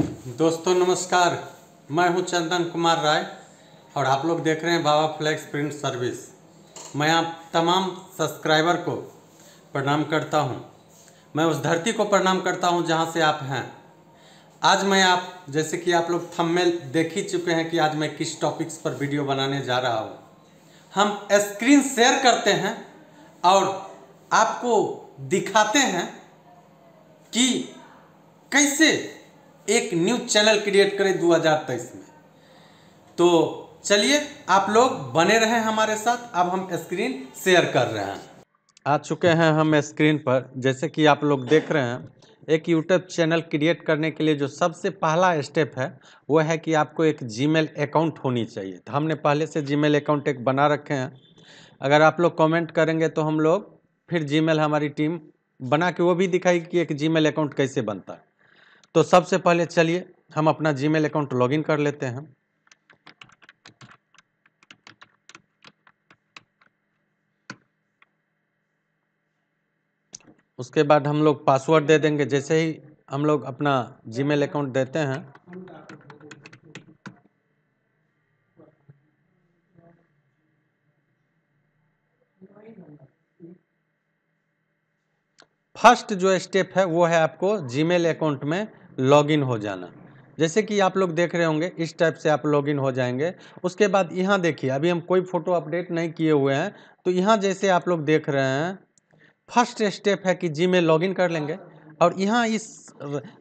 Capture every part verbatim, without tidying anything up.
दोस्तों नमस्कार, मैं हूं चंदन कुमार राय और आप लोग देख रहे हैं बाबा फ्लेक्स प्रिंट सर्विस। मैं आप तमाम सब्सक्राइबर को प्रणाम करता हूं। मैं उस धरती को प्रणाम करता हूं जहां से आप हैं। आज मैं आप जैसे कि आप लोग थंबनेल देख ही चुके हैं कि आज मैं किस टॉपिक्स पर वीडियो बनाने जा रहा हूँ। हम स्क्रीन शेयर करते हैं और आपको दिखाते हैं कि कैसे एक न्यूज़ चैनल क्रिएट करें दो हज़ार तेईस में। तो चलिए आप लोग बने रहें हमारे साथ। अब हम स्क्रीन शेयर कर रहे हैं। आ चुके हैं हम स्क्रीन पर। जैसे कि आप लोग देख रहे हैं, एक यूट्यूब चैनल क्रिएट करने के लिए जो सबसे पहला स्टेप है वो है कि आपको एक जीमेल अकाउंट होनी चाहिए। तो हमने पहले से जीमेल अकाउंट एक बना रखे हैं। अगर आप लोग कमेंट करेंगे तो हम लोग फिर जीमेल हमारी टीम बना के वो भी दिखाएगी कि एक जीमेल अकाउंट कैसे बनता है। तो सबसे पहले चलिए हम अपना जीमेल अकाउंट लॉगिन कर लेते हैं। उसके बाद हम लोग पासवर्ड दे देंगे। जैसे ही हम लोग अपना जीमेल अकाउंट देते हैं फर्स्ट जो स्टेप है वो है आपको जीमेल अकाउंट में लॉगिन हो जाना। जैसे कि आप लोग देख रहे होंगे इस टाइप से आप लॉगिन हो जाएंगे। उसके बाद यहाँ देखिए, अभी हम कोई फ़ोटो अपडेट नहीं किए हुए हैं। तो यहाँ जैसे आप लोग देख रहे हैं फर्स्ट स्टेप है कि जीमेल लॉगिन कर लेंगे। और यहाँ इस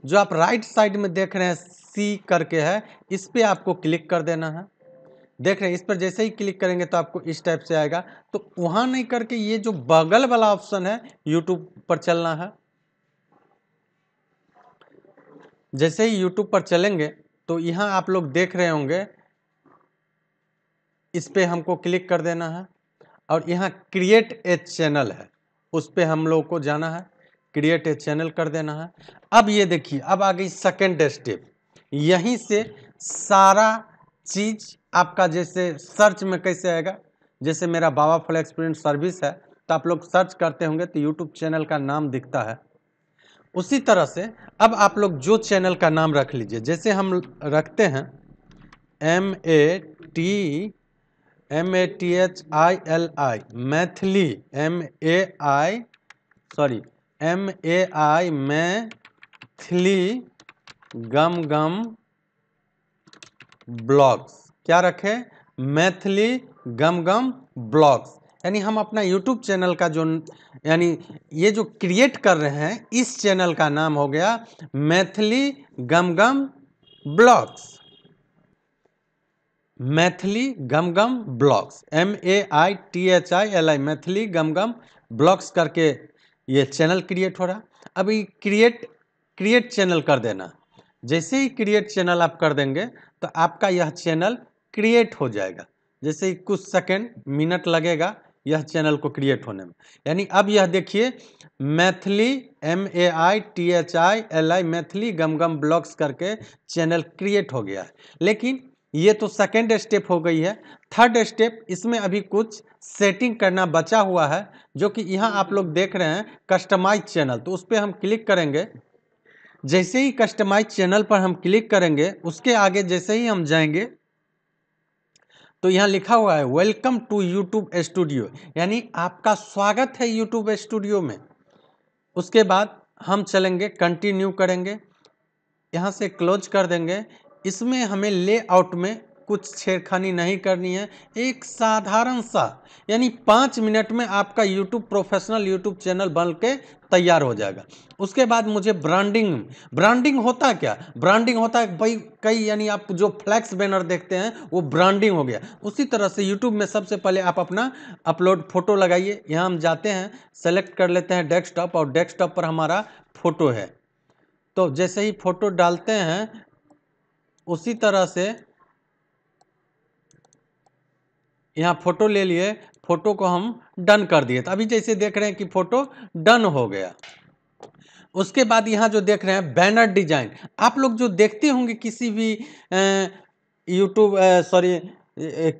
जो आप राइट साइड में देख रहे हैं सी करके है, इस पर आपको क्लिक कर देना है। देख रहे हैं, इस पर जैसे ही क्लिक करेंगे तो आपको इस टाइप से आएगा। तो वहाँ नहीं करके ये जो बगल वाला ऑप्शन है यूट्यूब पर चलना है। जैसे ही यूट्यूब पर चलेंगे तो यहाँ आप लोग देख रहे होंगे इस पर हमको क्लिक कर देना है। और यहाँ क्रिएट ए चैनल है, उस पर हम लोग को जाना है, क्रिएट ए चैनल कर देना है। अब ये देखिए, अब आ गई सेकेंड स्टेप। यहीं से सारा चीज़ आपका जैसे सर्च में कैसे आएगा, जैसे मेरा बाबा फ्लेक्स प्रिंट सर्विस है तो आप लोग सर्च करते होंगे तो यूट्यूब चैनल का नाम दिखता है। उसी तरह से अब आप लोग जो चैनल का नाम रख लीजिए, जैसे हम रखते हैं M A T M A T H I L I Maithili M A I sorry M A I Maithili गम गम ब्लॉग्स। क्या रखें? मैथिली गम गम ब्लॉग्स। यानी हम अपना यूट्यूब चैनल का जो यानी ये जो क्रिएट कर रहे हैं इस चैनल का नाम हो गया मैथिली गम गम ब्लॉग्स। मैथिली गम गम blogs M A I T H I L I Maithili गम गम ब्लॉग्स करके ये चैनल क्रिएट हो रहा है। अभी क्रिएट क्रिएट चैनल कर देना। जैसे ही क्रिएट चैनल आप कर देंगे तो आपका यह चैनल क्रिएट हो जाएगा। जैसे ही कुछ सेकंड मिनट लगेगा यह चैनल को क्रिएट होने में। यानी अब यह देखिए Maithili M A I T H I L I Maithili गम गम ब्लॉग्स करके चैनल क्रिएट हो गया है। लेकिन ये तो सेकंड स्टेप हो गई है। थर्ड स्टेप, इसमें अभी कुछ सेटिंग करना बचा हुआ है जो कि यहाँ आप लोग देख रहे हैं कस्टमाइज चैनल। तो उस पर हम क्लिक करेंगे। जैसे ही कस्टमाइज चैनल पर हम क्लिक करेंगे उसके आगे जैसे ही हम जाएंगे तो यहाँ लिखा हुआ है वेलकम टू यूट्यूब स्टूडियो, यानी आपका स्वागत है यूट्यूब स्टूडियो में। उसके बाद हम चलेंगे, कंटिन्यू करेंगे, यहाँ से क्लोज कर देंगे। इसमें हमें लेआउट में कुछ छेड़खानी नहीं करनी है। एक साधारण सा यानी पाँच मिनट में आपका यूट्यूब प्रोफेशनल यूट्यूब चैनल बन के तैयार हो जाएगा। उसके बाद मुझे ब्रांडिंग ब्रांडिंग होता क्या? ब्रांडिंग होता है भाई कई यानी आप जो फ्लैक्स बैनर देखते हैं वो ब्रांडिंग हो गया। उसी तरह से यूट्यूब में सबसे पहले आप अपना अपलोड फोटो लगाइए। यहाँ हम जाते हैं, सेलेक्ट कर लेते हैं डेस्कटॉप और डेस्कटॉप पर हमारा फोटो है। तो जैसे ही फोटो डालते हैं उसी तरह से यहाँ फोटो ले लिए, फोटो को हम डन कर दिए। तो अभी जैसे देख रहे हैं कि फोटो डन हो गया। उसके बाद यहाँ जो देख रहे हैं बैनर डिजाइन, आप लोग जो देखते होंगे किसी भी यूट्यूब सॉरी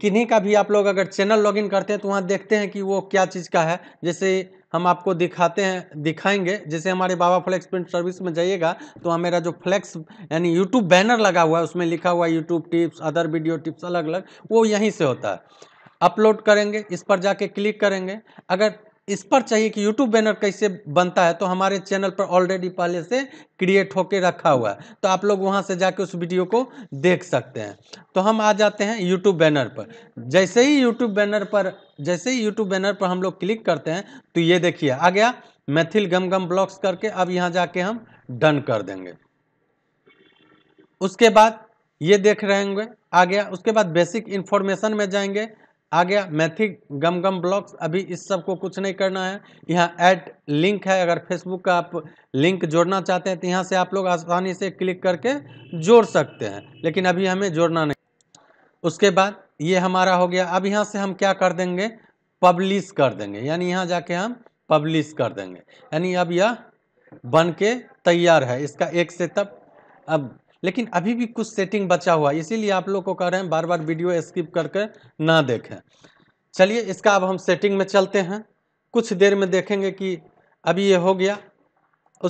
किन्हीं का भी आप लोग अगर चैनल लॉगिन करते हैं तो वहाँ देखते हैं कि वो क्या चीज़ का है। जैसे हम आपको दिखाते हैं दिखाएंगे। जैसे हमारे बाबा फ्लेक्स प्रिंट सर्विस में जाइएगा तो हमारा मेरा जो फ्लेक्स यानी यूट्यूब बैनर लगा हुआ है उसमें लिखा हुआ है YouTube tips, other video tips, अलग अलग, वो यहीं से होता है। अपलोड करेंगे, इस पर जाके क्लिक करेंगे। अगर इस पर चाहिए कि यूट्यूब बैनर कैसे बनता है तो हमारे चैनल पर ऑलरेडी पहले से क्रिएट होके रखा हुआ है, तो आप लोग वहां से जाके उस वीडियो को देख सकते हैं। तो हम आ जाते हैं यूट्यूब बैनर पर। जैसे ही यूट्यूब बैनर पर जैसे ही यूट्यूब बैनर पर हम लोग क्लिक करते हैं तो ये देखिए आ गया मैथिली गम गम ब्लॉग्स करके। अब यहाँ जाके हम डन कर देंगे। उसके बाद ये देख रहे होंगे आ गया। उसके बाद बेसिक इन्फॉर्मेशन में जाएंगे, आ गया मैथिली गम गम ब्लॉग्स। अभी इस सब को कुछ नहीं करना है। यहाँ ऐड लिंक है, अगर फेसबुक का आप लिंक जोड़ना चाहते हैं तो यहाँ से आप लोग आसानी से क्लिक करके जोड़ सकते हैं, लेकिन अभी हमें जोड़ना नहीं। उसके बाद ये हमारा हो गया। अब यहाँ से हम क्या कर देंगे, पब्लिश कर देंगे, यानी यहाँ जाके हम पब्लिश कर देंगे। यानी अब यह बन के तैयार है, इसका एक सेटअप। अब लेकिन अभी भी कुछ सेटिंग बचा हुआ है, इसीलिए आप लोग को कह रहे हैं बार बार वीडियो स्किप करके ना देखें। चलिए इसका अब हम सेटिंग में चलते हैं, कुछ देर में देखेंगे कि अभी ये हो गया।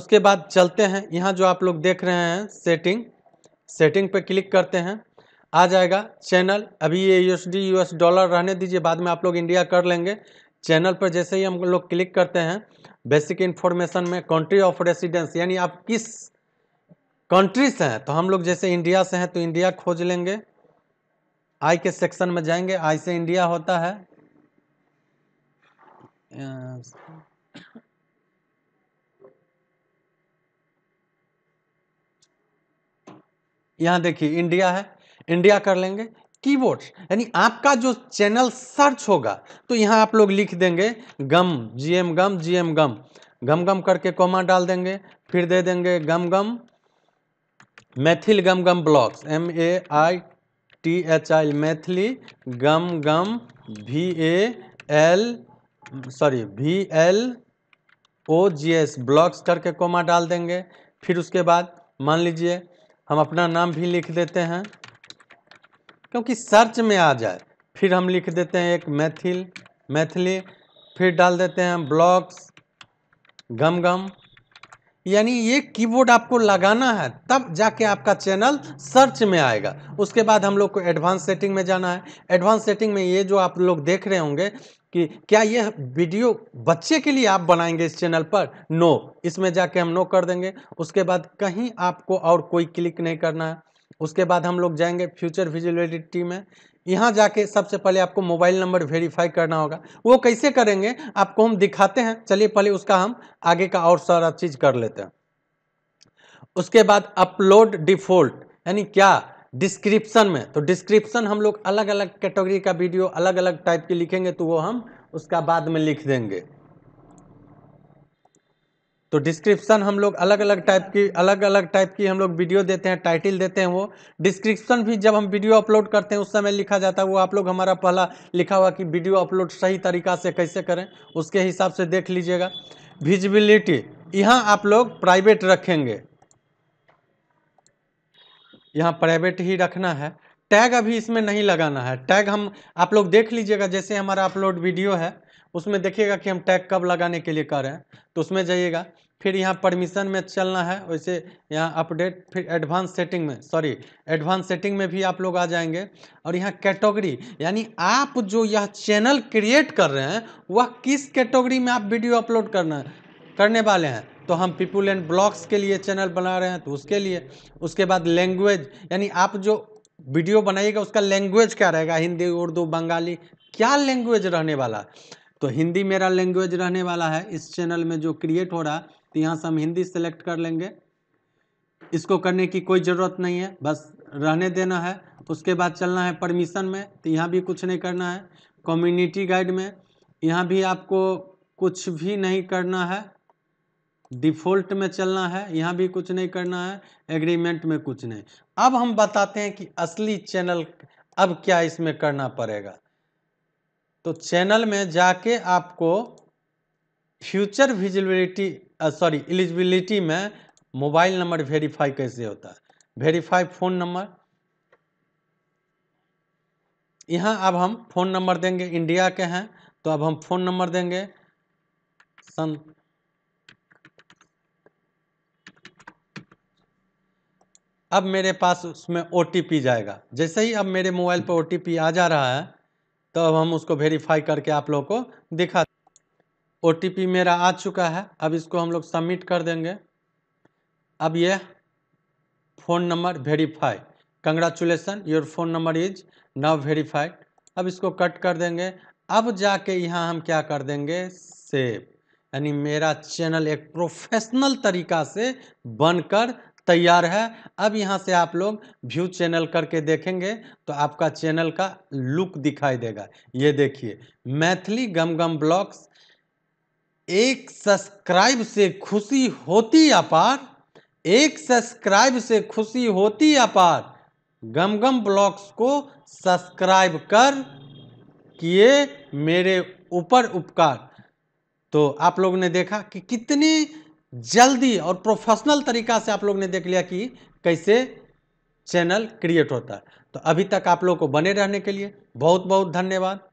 उसके बाद चलते हैं यहाँ जो आप लोग देख रहे हैं सेटिंग, सेटिंग पे क्लिक करते हैं, आ जाएगा चैनल। अभी ये यूएसडी यूएस डॉलर रहने दीजिए, बाद में आप लोग इंडिया कर लेंगे। चैनल पर जैसे ही हम लोग क्लिक करते हैं, बेसिक इन्फॉर्मेशन में कंट्री ऑफ रेसिडेंस यानी आप किस कंट्री से हैं, तो हम लोग जैसे इंडिया से हैं तो इंडिया खोज लेंगे। आई के सेक्शन में जाएंगे, आई से इंडिया होता है। यहाँ देखिए इंडिया है, इंडिया कर लेंगे। कीवर्ड यानी आपका जो चैनल सर्च होगा तो यहाँ आप लोग लिख देंगे गम जी एम गम जी एम गम गम गम करके कोमा डाल देंगे, फिर दे देंगे गम गम मैथिली गम गम blogs, M A I T H I Maithili गम गम V A L sorry V L O G S blogs करके कोमा डाल देंगे। फिर उसके बाद मान लीजिए हम अपना नाम भी लिख देते हैं क्योंकि सर्च में आ जाए। फिर हम लिख देते हैं एक मैथिल मैथिली, फिर डाल देते हैं ब्लॉग्स गम गम, यानी ये कीवर्ड आपको लगाना है तब जाके आपका चैनल सर्च में आएगा। उसके बाद हम लोग को एडवांस सेटिंग में जाना है। एडवांस सेटिंग में ये जो आप लोग देख रहे होंगे कि क्या ये वीडियो बच्चे के लिए आप बनाएंगे इस चैनल पर, नो, इसमें जाके हम नो कर देंगे। उसके बाद कहीं आपको और कोई क्लिक नहीं करना है। उसके बाद हम लोग जाएंगे फ्यूचर विजिबिलिटी में। यहाँ जाके सबसे पहले आपको मोबाइल नंबर वेरीफाई करना होगा। वो कैसे करेंगे आपको हम दिखाते हैं। चलिए पहले उसका हम आगे का और सारा चीज़ कर लेते हैं। उसके बाद अपलोड डिफॉल्ट यानी क्या, डिस्क्रिप्शन में, तो डिस्क्रिप्शन हम लोग अलग अलग कैटेगरी का वीडियो अलग अलग टाइप के लिखेंगे तो वो हम उसका बाद में लिख देंगे। तो डिस्क्रिप्शन हम लोग अलग अलग टाइप की अलग अलग टाइप की हम लोग वीडियो देते हैं, टाइटल देते हैं। वो डिस्क्रिप्शन भी जब हम वीडियो अपलोड करते हैं उस समय लिखा जाता है। वो आप लोग हमारा पहला लिखा हुआ कि वीडियो अपलोड सही तरीका से कैसे करें उसके हिसाब से देख लीजिएगा। विजिबिलिटी यहाँ आप लोग प्राइवेट रखेंगे, यहाँ प्राइवेट ही रखना है। टैग अभी इसमें नहीं लगाना है। टैग हम आप लोग देख लीजिएगा, जैसे हमारा अपलोड वीडियो है उसमें देखिएगा कि हम टैग कब लगाने के लिए कर रहे हैं, तो उसमें जाइएगा। फिर यहाँ परमिशन में चलना है, वैसे यहाँ अपडेट, फिर एडवांस सेटिंग में सॉरी एडवांस सेटिंग में भी आप लोग आ जाएंगे। और यहाँ कैटेगरी यानी आप जो यह चैनल क्रिएट कर रहे हैं वह किस कैटेगरी में आप वीडियो अपलोड करना करने वाले हैं, तो हम पीपुल एंड ब्लॉग्स के लिए चैनल बना रहे हैं तो उसके लिए। उसके बाद लैंग्वेज यानी आप जो वीडियो बनाइएगा उसका लैंग्वेज क्या रहेगा, हिंदी, उर्दू, बंगाली, क्या लैंग्वेज रहने वाला, तो हिंदी मेरा लैंग्वेज रहने वाला है इस चैनल में जो क्रिएट हो रहा, तो यहाँ से हम हिंदी सेलेक्ट कर लेंगे। इसको करने की कोई ज़रूरत नहीं है, बस रहने देना है। उसके बाद चलना है परमिशन में, तो यहाँ भी कुछ नहीं करना है। कम्युनिटी गाइड में यहाँ भी आपको कुछ भी नहीं करना है। डिफ़ॉल्ट में चलना है, यहाँ भी कुछ नहीं करना है। एग्रीमेंट में कुछ नहीं। अब हम बताते हैं कि असली चैनल अब क्या इसमें करना पड़ेगा। तो चैनल में जाके आपको फ्यूचर विजिबिलिटी सॉरी एलिजिबिलिटी में मोबाइल नंबर वेरीफाई कैसे होता है, वेरीफाई फ़ोन नंबर, यहाँ अब हम फ़ोन नंबर देंगे, इंडिया के हैं तो अब हम फ़ोन नंबर देंगे सेक्शन अब मेरे पास उसमें ओ टी पी जाएगा। जैसे ही अब मेरे मोबाइल पर ओ टी पी आ जा रहा है तो अब हम उसको वेरीफाई करके आप लोगों को दिखा। ओ टी पी मेरा आ चुका है, अब इसको हम लोग सबमिट कर देंगे। अब यह phone number verify, congratulation your phone number is now verified. अब इसको कट कर देंगे। अब जाके यहाँ हम क्या कर देंगे, सेव, यानी मेरा चैनल एक प्रोफेशनल तरीका से बनकर तैयार है। अब यहाँ से आप लोग व्यू चैनल करके देखेंगे तो आपका चैनल का लुक दिखाई देगा। ये देखिए, मैथिली गम गम ब्लॉग्स, एक सब्सक्राइब से खुशी होती अपार, एक सब्सक्राइब से खुशी होती अपार। गम गम ब्लॉग्स को सब्सक्राइब कर किए मेरे ऊपर उपकार। तो आप लोग ने देखा कि कितनी जल्दी और प्रोफेशनल तरीका से आप लोग ने देख लिया कि कैसे चैनल क्रिएट होता है। तो अभी तक आप लोगों को बने रहने के लिए बहुत बहुत धन्यवाद।